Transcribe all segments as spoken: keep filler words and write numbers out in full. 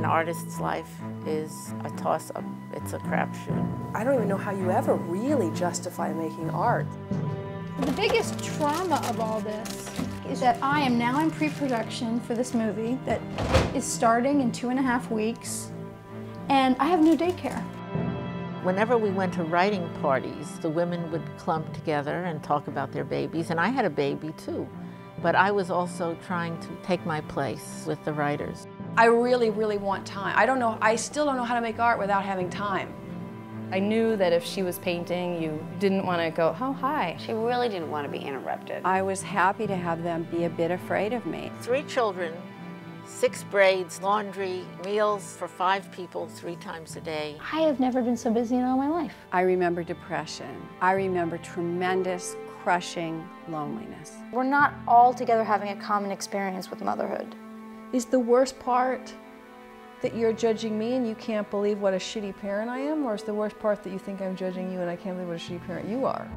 An artist's life is a toss-up, it's a crapshoot. I don't even know how you ever really justify making art. The biggest trauma of all this is that I am now in pre-production for this movie that is starting in two and a half weeks, and I have no daycare. Whenever we went to writing parties, the women would clump together and talk about their babies, and I had a baby too. But I was also trying to take my place with the writers. I really, really want time. I don't know, I still don't know how to make art without having time. I knew that if she was painting, you didn't want to go, oh, hi. She really didn't want to be interrupted. I was happy to have them be a bit afraid of me. Three children, six braids, laundry, meals for five people three times a day. I have never been so busy in all my life. I remember depression. I remember tremendous, crushing loneliness. We're not all together having a common experience with motherhood. Is the worst part that you're judging me and you can't believe what a shitty parent I am, or is the worst part that you think I'm judging you and I can't believe what a shitty parent you are?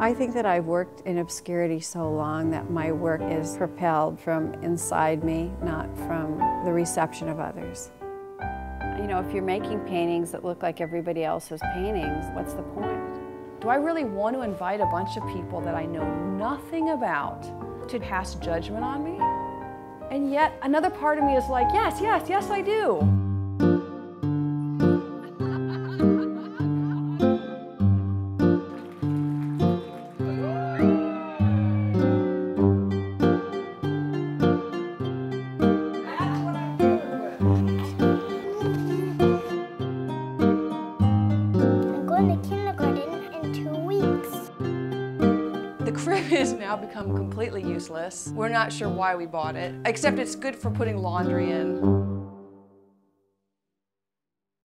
I think that I've worked in obscurity so long that my work is propelled from inside me, not from the reception of others. You know, if you're making paintings that look like everybody else's paintings, what's the point? Do I really want to invite a bunch of people that I know nothing about to pass judgment on me? And yet, another part of me is like, yes, yes, yes, I do. Has now become completely useless. We're not sure why we bought it, except it's good for putting laundry in.